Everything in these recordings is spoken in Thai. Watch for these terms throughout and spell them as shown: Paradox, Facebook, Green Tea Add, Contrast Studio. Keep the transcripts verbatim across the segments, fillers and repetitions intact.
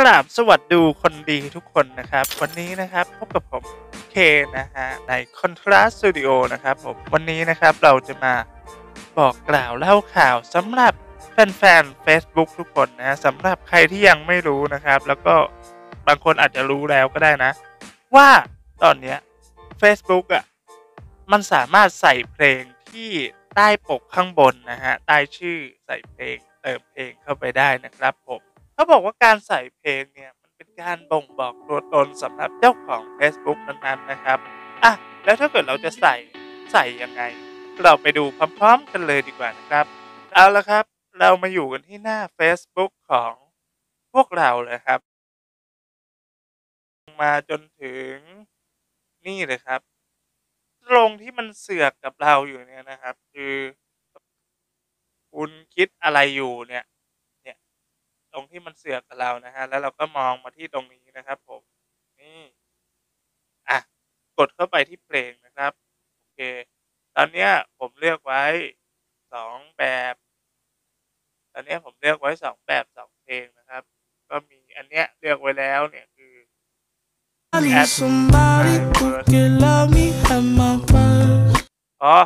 กราบสวัสดีคนดีทุกคนนะครับวันนี้นะครับพบกับผมเคนะฮะใน Contrast Studio นะครับผมวันนี้นะครับเราจะมาบอกกล่าวเล่าข่าวสำหรับแฟนๆ Facebook ทุกคนนะสำหรับใครที่ยังไม่รู้นะครับแล้วก็บางคนอาจจะรู้แล้วก็ได้นะว่าตอนเนี้ย Facebook อ่ะมันสามารถใส่เพลงที่ใต้ปกข้างบนนะฮะใต้ชื่อใส่เพลงเติมเพลงเข้าไปได้นะครับผมเขาบอกว่าการใส่เพลงเนี่ยมันเป็นการบ่งบอกตัวตนสำหรับเจ้าของ Facebook นั้นๆนะครับอ่ะแล้วถ้าเกิดเราจะใส่ใส่ยังไงเราไปดูพร้อมๆกันเลยดีกว่านะครับเอาละครับเรามาอยู่กันที่หน้า Facebook ของพวกเราเลยครับมาจนถึงนี่เลยครับตรงที่มันเสือกกับเราอยู่เนี่ยนะครับคือคุณคิดอะไรอยู่เนี่ยเนี่ยตรงที่มันเสือกกับเรานะฮะแล้วเราก็มองมาที่ตรงนี้นะครับผมนี่อ่ะกดเข้าไปที่เพลงนะครับโอเคตอนเนี้ยผมเลือกไว้สองแบบตอนเนี้ยผมเลือกไว้สองแบบสองเพลงนะครับก็มีอันเนี้ยเลือกไว้แล้วเนี่ยคืออ๋อ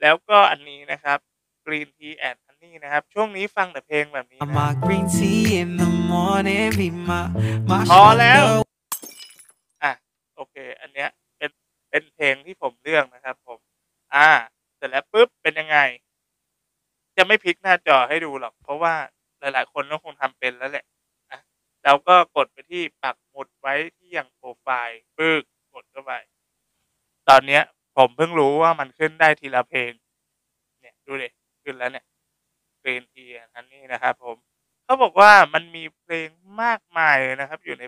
แล้วก็อันนี้นะครับ Green Tea Add อันนี้นะครับช่วงนี้ฟังแต่เพลงแบบนี้นะพอแล้วอ่ะโอเคอันเนี้ยเป็นเป็นเพลงที่ผมเลือกนะครับผมอ่าเสร็จแล้วปุ๊บเป็นยังไงจะไม่พลิกหน้าจอให้ดูหรอกเพราะว่าหลายๆคนก็คงทำเป็นแล้วแหละอ่ะเราก็กดไปที่ปักหมุดไว้ที่อย่างโปรไฟล์ปึ๊บกดเข้าไปตอนเนี้ยผมเพิ่งรู้ว่ามันขึ้นได้ทีละเพลงเนี่ยดูดิขึ้นแล้วเนี่ยเพลงทีอันนี้นะครับผมเขาบอกว่ามันมีเพลงมากมายเลยนะครับอยู่ใน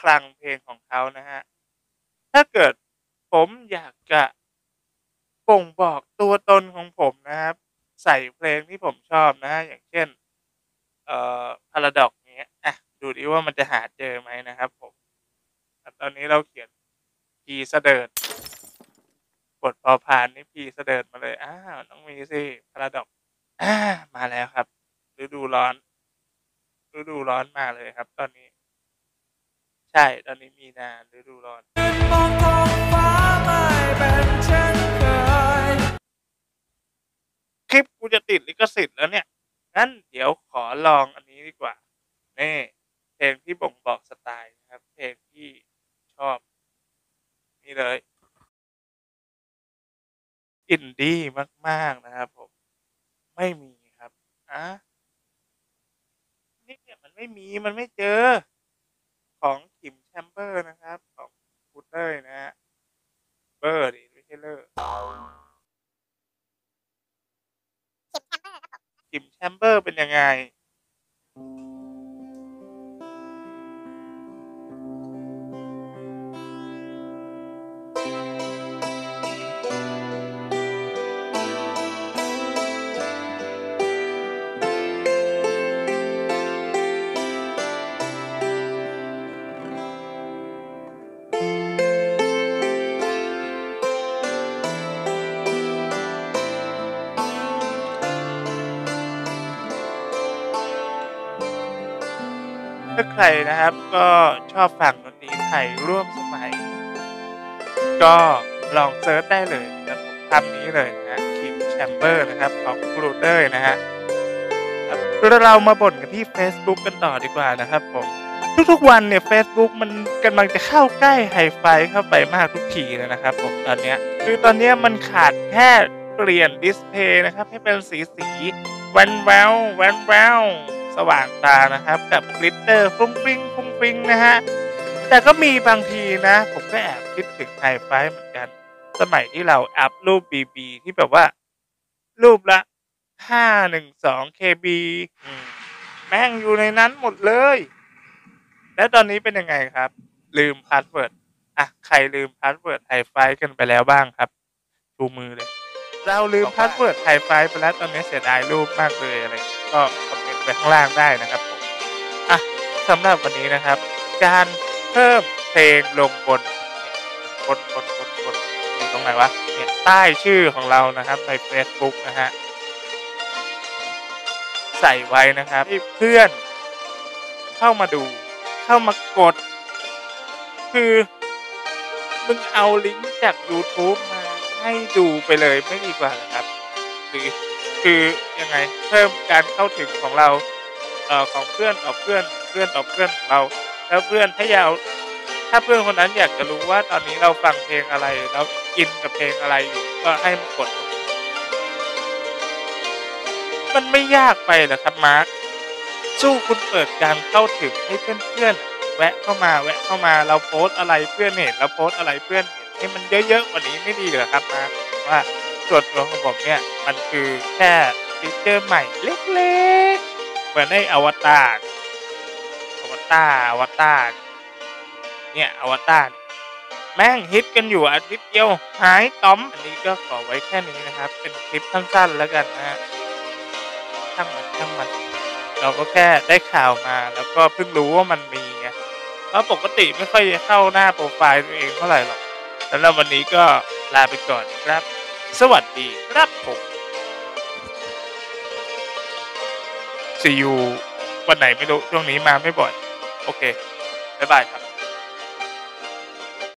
คลังเพลงของเขานะฮะถ้าเกิดผมอยากจะบ่งบอกตัวตนของผมนะครับใส่เพลงที่ผมชอบนะฮะอย่างเช่นเอ่อพาราดอกเนี้ยอ่ะดูดิว่ามันจะหาเจอไหมนะครับผมตอนนี้เราเขียนพีเสดิร์ดกดพอผ่านนี่พี่เสด็จมาเลยอ้าวต้องมีสิพาราดอกอ้ามาแล้วครับฤดูร้อนฤดูร้อนมาเลยครับตอนนี้ใช่ตอนนี้มีนาฤดูร้อนคลิปกูจะติดลิขสิทธิ์แล้วเนี่ยงั้นเดี๋ยวขอลองอันนี้ดีกว่านี่เพลงที่บ่งบอกสไตล์นะครับเพลงที่ชอบนี่เลยอินดี้มากๆนะครับผมไม่มีครับอ่ะนี่เนี่ยมันไม่มีมันไม่เจอของขิมแชมเบอร์นะครับของพุตเตอร์นะฮะเบอร์ดิไม่ใช่เลอร์ขิมแชมเบอร์เป็นยังไงถ้าใครนะครับก็ชอบฟังดนตรีไทยร่วมสมัยก็ลองเซิร์ชได้เลยนะครับคำนี้เลยนะคิมแชมเบอร์นะครับของกรูเดอร์นะฮะเรามาบ่นกันที่ Facebook กันต่อดีกว่านะครับผมทุกๆวันเนี่ย Facebook มันกำลังจะเข้าใกล้ไฮไฟเข้าไปมากทุกทีแล้วนะครับผมตอนเนี้ยคือตอนเนี้ยมันขาดแค่เปลี่ยนดิสเพลย์นะครับให้เป็นสีสีแวนแววแวนแววสว่างตานะครับกับกลิตเตอร์ฟุ้งฟิ้งฟุ้งฟิ้งนะฮะแต่ก็มีบางทีนะผมก็แอบคิดถึงไฮไฟเหมือนกันสมัยที่เราอัพรูป บี บี ที่แบบว่ารูปละ ห้าหนึ่งสอง เค บี แม่งอยู่ในนั้นหมดเลยแล้วตอนนี้เป็นยังไงครับลืมพาสเวิร์ดอ่ะใครลืมพาสเวิร์ดไฮไฟกันไปแล้วบ้างครับชูมือเลยเราลืมพาสเวิร์ดไฮไฟไปแล้วตอนนี้เสียดายรูปมากเลยอะไรก็ไปข้างล่างได้นะครับผมอ่ะสำหรับวันนี้นะครับการเพิ่มเพลงลงบนบนบนบนบนอยู่ตรงไหนวะเนี่ยใต้ชื่อของเรานะครับใน Facebook นะฮะใส่ไว้นะครับเพื่อน เข้ามาดูเข้ามากดคือมึงเอาลิงก์จาก YouTube มาให้ดูไปเลยไม่ดีกว่านะครับหรือคือยังไงเพิ่มการเข้าถึงของเราเอ่อของเพื่อนต่อเพื่อนเพื่อนต่อเพื่อนของเราแล้วเพื่อนถ้าอยากถ้าเพื่อนคนนั้นอยากจะรู้ว่าตอนนี้เราฟังเพลงอะไรแล้วกินกับเพลงอะไรอยู่ก็ให้มากดมันไม่ยากไปหรอกครับมาร์คสู้คุณเปิดการเข้าถึงให้เพื่อนๆแวะเข้ามาแวะเข้ามาเราโพสอะไรเพื่อนเห็นเราโพสอะไรเพื่อนเห็นให้มันเยอะๆกว่านี้ไม่ดีหรอครับมาร์คว่าส่วนตัวของผมเนี่ยมันคือแค่ฟีเจอร์ใหม่เล็กๆเหมือนในอวตารอวตารอวตารเนี่ยอวตารแม่งฮิตกันอยู่อาทิตย์เดียวหายต้อมอันนี้ก็ขอไว้แค่นี้นะครับเป็นคลิปสั้นๆแล้วกันนะฮะทั้งมันทั้งมันเราก็แค่ได้ข่าวมาแล้วก็เพิ่งรู้ว่ามันมีไงแล้วปกติไม่ค่อยเข้าหน้าโปรไฟล์ตัวเองเท่าไหร่หรอกสำหรับวันนี้ก็ลาไปก่อนครับสวัสดีครับผม See you วันไหนไม่รู้ช่วงนี้มาไม่บ่อยโอเคบ๊ายบายครับ